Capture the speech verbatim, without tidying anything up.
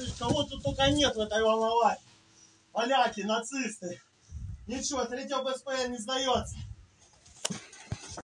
Слышь, кого тут только нет в этой Волновахе. Поляки, нацисты. Ничего, Третье БСП не сдается.